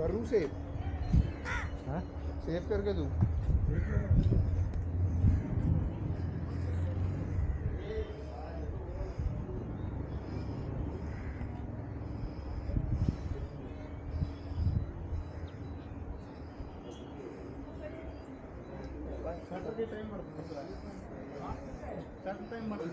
करूँ सेव हाँ सेव करके दूँ टाइम मर